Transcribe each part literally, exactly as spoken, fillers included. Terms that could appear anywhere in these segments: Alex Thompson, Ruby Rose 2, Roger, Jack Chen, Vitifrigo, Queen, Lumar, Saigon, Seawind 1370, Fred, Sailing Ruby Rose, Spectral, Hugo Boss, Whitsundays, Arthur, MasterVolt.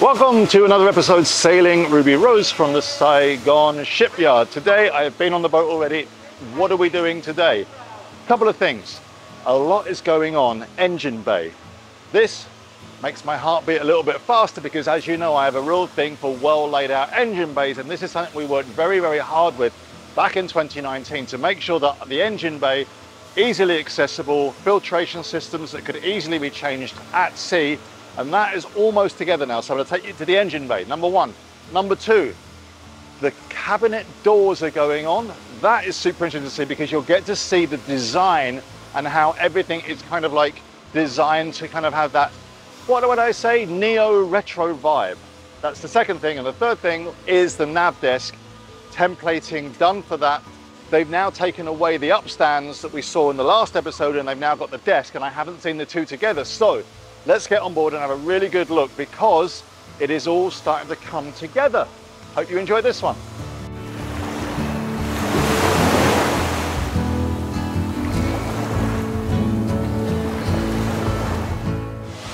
Welcome to another episode Sailing Ruby Rose from the Saigon shipyard. Today I have been on the boat already. What are we doing today? A couple of things. A lot is going on. Engine bay. This makes my heart beat a little bit faster because, as you know, I have a real thing for well laid out engine bays, and this is something we worked very very hard with back in twenty nineteen to make sure that the engine bay easily accessible, filtration systems that could easily be changed at sea. And that is almost together now, so I'm going to take you to the engine bay, number one. Number two, the cabinet doors are going on. That is super interesting to see because you'll get to see the design and how everything is kind of like designed to kind of have that, what would I say, neo-retro vibe. That's the second thing. And the third thing is the nav desk, templating done for that. They've now taken away the upstands that we saw in the last episode, and they've now got the desk, and I haven't seen the two together. So let's get on board and have a really good look because it is all starting to come together. Hope you enjoy this one.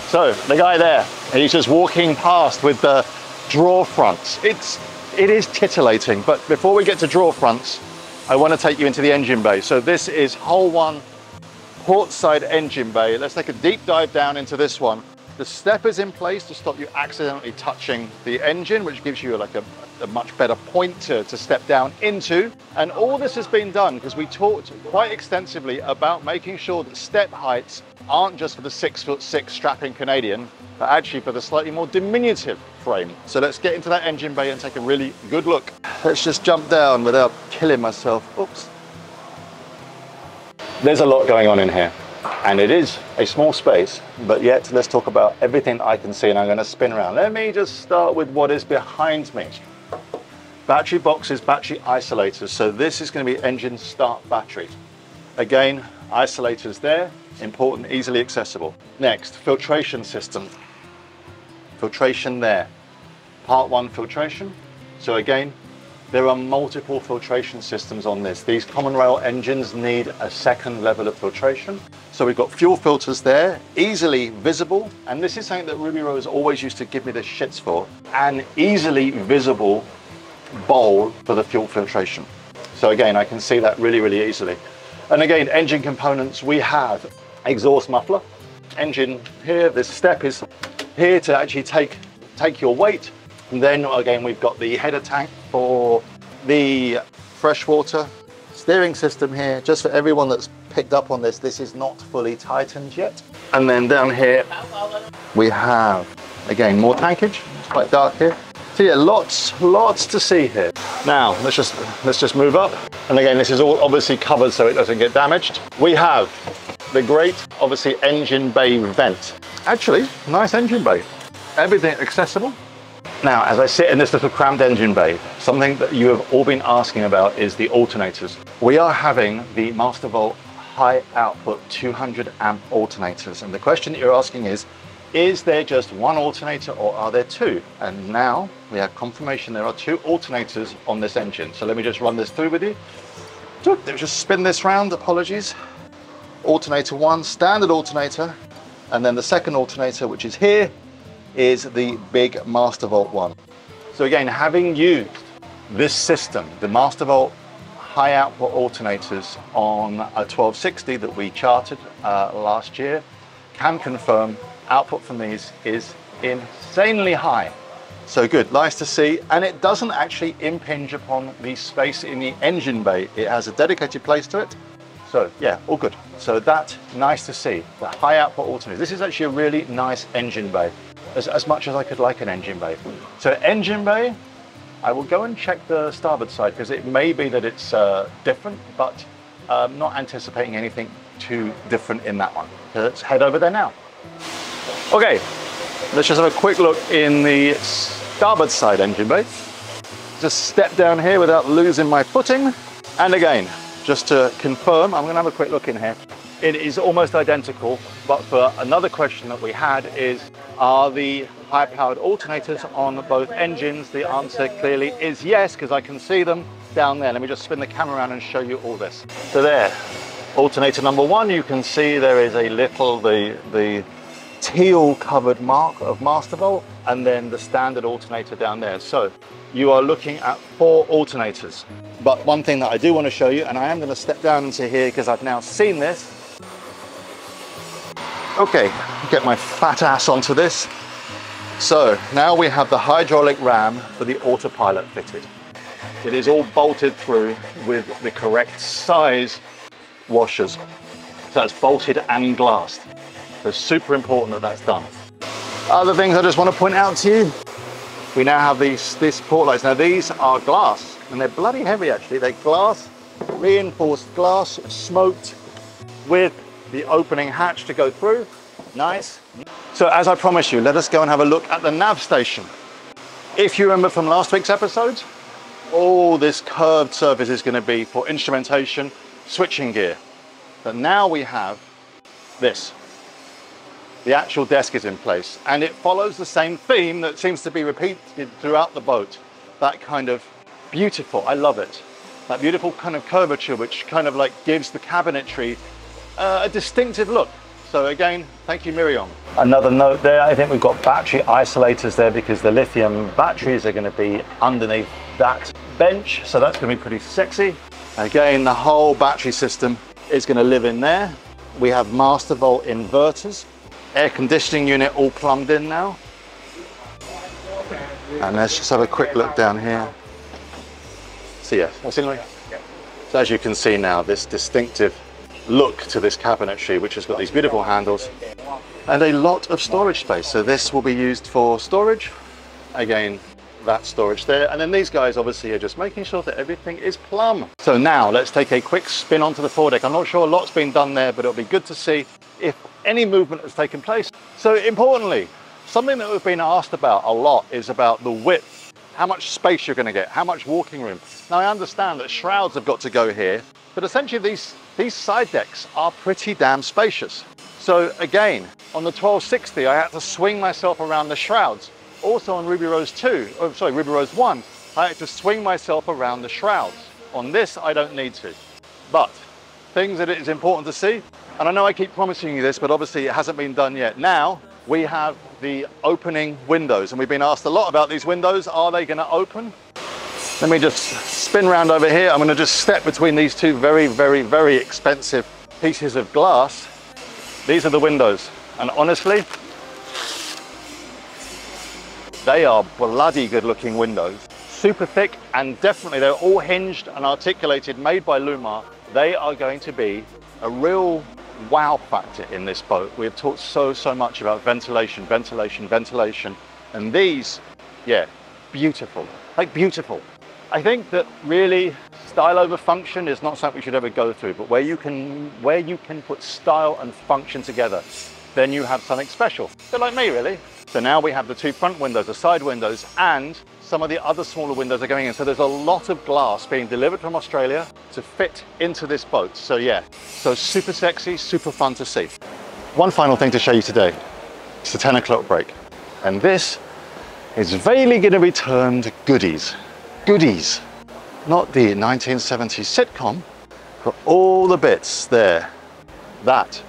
So the guy there, he's just walking past with the draw fronts. It's, it is titillating, but before we get to draw fronts, I want to take you into the engine bay. So this is hull one, port side engine bay. Let's take a deep dive down into this one. The step is in place to stop you accidentally touching the engine, which gives you like a, a much better point to, to step down into. And all this has been done because we talked quite extensively about making sure that step heights aren't just for the six foot six strapping Canadian, but actually for the slightly more diminutive frame. So let's get into that engine bay and take a really good look. Let's just jump down without killing myself. Oops. There's a lot going on in here, and it is a small space, but yet let's talk about everything I can see, and I'm going to spin around. Let me just start with what is behind me. Battery boxes, battery isolators. So this is going to be engine start battery. Again, isolators there, important, easily accessible. Next, filtration system. Filtration there. Part one filtration. So again, there are multiple filtration systems on this. These common rail engines need a second level of filtration. So we've got fuel filters there, easily visible. And this is something that Ruby Rose always used to give me the shits for. An easily visible bowl for the fuel filtration. So again, I can see that really, really easily. And again, engine components, we have exhaust muffler, engine here. This step is here to actually take, take your weight. And then again, we've got the header tank for the freshwater steering system here. Just for everyone that's picked up on this, this is not fully tightened yet. And then down here, we have, again, more tankage. It's quite dark here. So yeah, lots, lots to see here. Now, let's just, let's just move up. And again, this is all obviously covered so it doesn't get damaged. We have the great, obviously, engine bay vent. Actually, nice engine bay. Everything accessible. Now, as I sit in this little cramped engine bay, something that you have all been asking about is the alternators. We are having the MasterVolt high output two hundred amp alternators. And the question that you're asking is, is there just one alternator or are there two? And now we have confirmation there are two alternators on this engine. So let me just run this through with you. Let me just spin this round, apologies. Alternator one, standard alternator. And then the second alternator, which is here, is the big MasterVolt one. So again, having used this system, the MasterVolt high output alternators on a twelve sixty that we charted uh, last year, can confirm output from these is insanely high. So good, nice to see. And it doesn't actually impinge upon the space in the engine bay. It has a dedicated place to it. So yeah, all good. So that's nice to see, the high output alternators. This is actually a really nice engine bay. As, as much as I could like an engine bay. So engine bay, I will go and check the starboard side because it may be that it's uh, different, but I'm not anticipating anything too different in that one. So let's head over there now. Okay, let's just have a quick look in the starboard side engine bay. Just step down here without losing my footing. And again, just to confirm, I'm gonna have a quick look in here. It is almost identical, but for another question that we had is, are the high-powered alternators on both engines? The answer clearly is yes, because I can see them down there. Let me just spin the camera around and show you all this. So there, alternator number one, you can see there is a little, the, the teal covered mark of MasterVolt, and then the standard alternator down there. So you are looking at four alternators. But one thing that I do want to show you, and I am going to step down into here because I've now seen this. Okay, get my fat ass onto this. So now we have the hydraulic ram for the autopilot fitted. It is all bolted through with the correct size washers. So that's bolted and glassed. So it's super important that that's done. Other things I just want to point out to you. We now have these this port lights. Now these are glass and they're bloody heavy actually. They're glass, reinforced glass, smoked with the opening hatch to go through. Nice. So as I promised you, let us go and have a look at the nav station. If you remember from last week's episode, all this curved surface is going to be for instrumentation, switching gear. But now we have this. The actual desk is in place and it follows the same theme that seems to be repeated throughout the boat. That kind of beautiful, I love it. That beautiful kind of curvature, which kind of like gives the cabinetry uh, a distinctive look. So again, thank you, Miriam. Another note there, I think we've got battery isolators there because the lithium batteries are going to be underneath that bench. So that's going to be pretty sexy. Again, the whole battery system is going to live in there. We have MasterVolt inverters. Air conditioning unit all plumbed in now. And let's just have a quick look down here. So yeah, so as you can see now, this distinctive look to this cabinetry, which has got these beautiful handles and a lot of storage space. So this will be used for storage. Again, that storage there. And then these guys obviously are just making sure that everything is plumb. So now let's take a quick spin onto the foredeck. I'm not sure a lot's been done there, but it'll be good to see if any movement has taken place. So importantly, something that we've been asked about a lot is about the width, how much space you're going to get, how much walking room. Now I understand that shrouds have got to go here, but essentially these, these side decks are pretty damn spacious. So again, on the twelve sixty, I had to swing myself around the shrouds. Also on Ruby Rose two, oh sorry, Ruby Rose one, I had to swing myself around the shrouds. On this, I don't need to, but things that it is important to see. And I know I keep promising you this, but obviously it hasn't been done yet. Now we have the opening windows, and we've been asked a lot about these windows. Are they going to open? Let me just spin round over here. I'm going to just step between these two very, very, very expensive pieces of glass. These are the windows. And honestly, they are bloody good looking windows. Super thick, and definitely they're all hinged and articulated, made by Lumar. They are going to be a real wow factor in this boat. We've talked so, so much about ventilation, ventilation, ventilation. And these, yeah, beautiful, like beautiful. I think that really style over function is not something we should ever go through, but where you can, where you can put style and function together, then you have something special. So like me, really. So now we have the two front windows, the side windows, and some of the other smaller windows are going in. So there's a lot of glass being delivered from Australia to fit into this boat. So yeah, so super sexy, super fun to see. One final thing to show you today. It's the ten o'clock break. And this is vaguely going to be termed goodies. Goodies. Not the nineteen seventies sitcom, but all the bits there. That.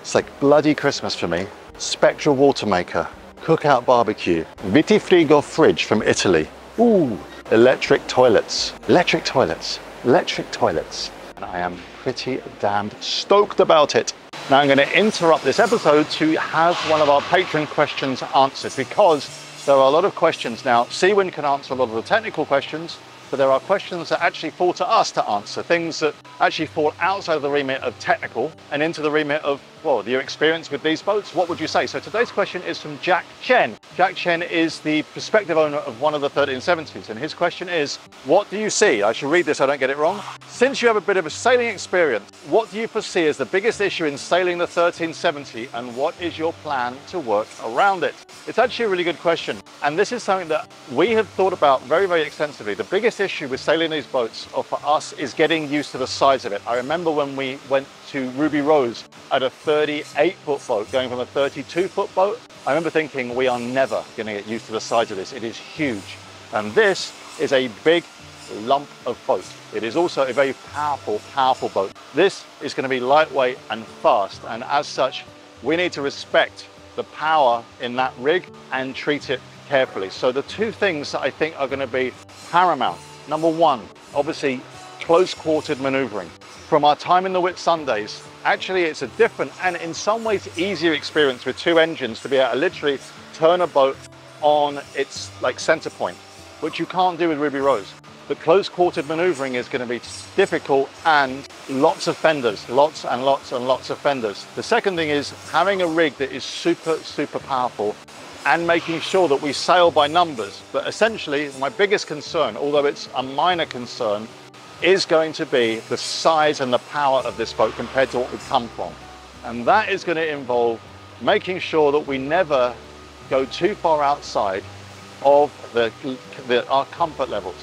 It's like bloody Christmas for me. Spectral water maker, cookout barbecue, Vitifrigo fridge from Italy. Ooh, electric toilets, electric toilets, electric toilets. And I am pretty damned stoked about it. Now I'm going to interrupt this episode to have one of our patron questions answered, because there are a lot of questions now. Seawind can answer a lot of the technical questions, but there are questions that actually fall to us to answer, things that actually fall outside of the remit of technical and into the remit of, well, your experience with these boats, what would you say? So today's question is from Jack Chen. Jack Chen is the prospective owner of one of the thirteen seventies, and his question is, what do you see? I should read this, I don't get it wrong. Since you have a bit of a sailing experience, what do you foresee as the biggest issue in sailing the thirteen seventy, and what is your plan to work around it? It's actually a really good question, and this is something that we have thought about very, very extensively. The biggest issue with sailing these boats, or for us, is getting used to the size of it. I remember when we went to Ruby Rose at a thirty-eight foot boat, going from a thirty-two foot boat, I remember thinking we are never going to get used to the size of this. It is huge. And this is a big lump of boat. It is also a very powerful, powerful boat. This is going to be lightweight and fast. And as such, we need to respect the power in that rig and treat it carefully. So the two things that I think are going to be paramount. Number one, obviously close-quartered maneuvering. From our time in the Whitsundays, actually it's a different and in some ways easier experience with two engines to be able to literally turn a boat on its like center point, which you can't do with Ruby Rose. The close-quartered maneuvering is going to be difficult and lots of fenders, lots and lots and lots of fenders. The second thing is having a rig that is super, super powerful and making sure that we sail by numbers. But essentially, my biggest concern, although it's a minor concern, is going to be the size and the power of this boat compared to what we've come from. And that is going to involve making sure that we never go too far outside of the, the, our comfort levels.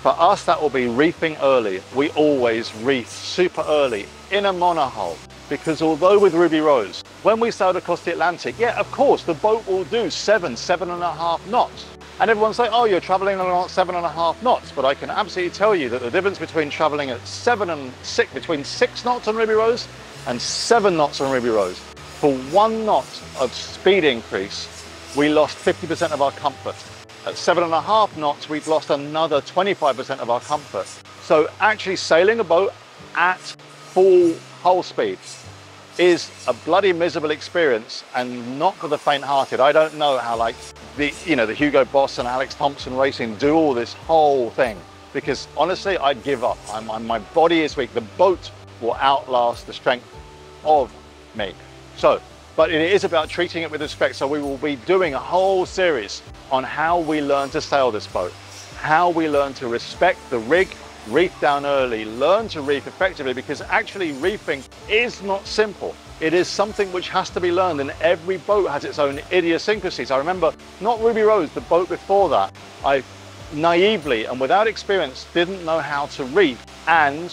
For us, that will be reefing early. We always reef super early in a monohull, because although with Ruby Rose, when we sailed across the Atlantic, yeah, of course, the boat will do seven, seven and a half knots. And everyone's like, oh, you're traveling at seven and a half knots. But I can absolutely tell you that the difference between traveling at seven and six, between six knots on Ruby Rose and seven knots on Ruby Rose, for one knot of speed increase, we lost fifty percent of our comfort. At seven and a half knots, we've lost another twenty-five percent of our comfort. So actually sailing a boat at full hull speed is a bloody miserable experience and not for the faint-hearted. I don't know how like the, you know, the Hugo Boss and Alex Thompson Racing do all this whole thing, because honestly, I'd give up. I'm, I'm, my body is weak. The boat will outlast the strength of me. So, but it is about treating it with respect. So we will be doing a whole series on how we learn to sail this boat, how we learn to respect the rig, reef down early, learn to reef effectively, because actually reefing is not simple. It is something which has to be learned, and every boat has its own idiosyncrasies. I remember, not Ruby Rose, the boat before that, I naively and without experience didn't know how to reef, and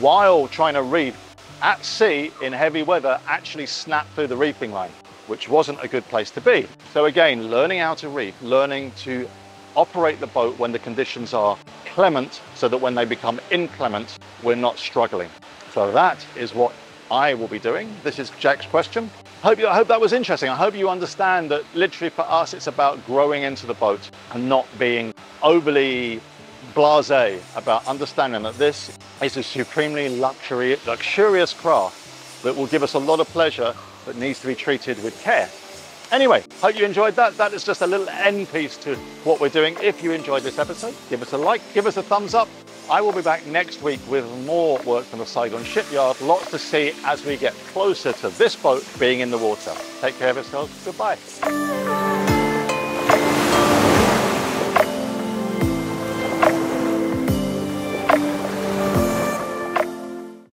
while trying to reef at sea in heavy weather, actually snapped through the reefing line, which wasn't a good place to be. So again, learning how to reef, learning to operate the boat when the conditions are clement, so that when they become inclement, we're not struggling. So that is what I will be doing. This is Jack's question. Hope you, I hope that was interesting. I hope you understand that literally for us, it's about growing into the boat and not being overly blasé about understanding that this is a supremely luxury, luxurious craft that will give us a lot of pleasure, but needs to be treated with care. Anyway, hope you enjoyed that. That is just a little end piece to what we're doing. If you enjoyed this episode, give us a like, give us a thumbs up. I will be back next week with more work from the Saigon shipyard. Lots to see as we get closer to this boat being in the water. Take care of yourselves. Goodbye.